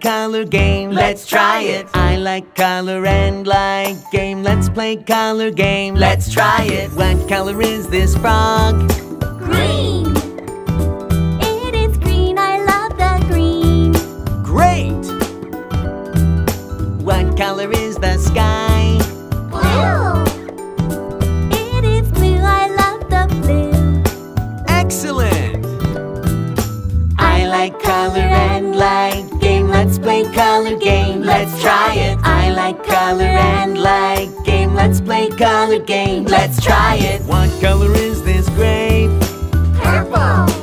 Color game, let's try it. What color is this frog? Green. It is green, I love the green. Great. What color is the sky? Blue. It is blue, I love the blue. Excellent. I like color and light game, let's play color game, let's try it. I like color and light game, let's play color game, let's try it. What color is this grape? Purple.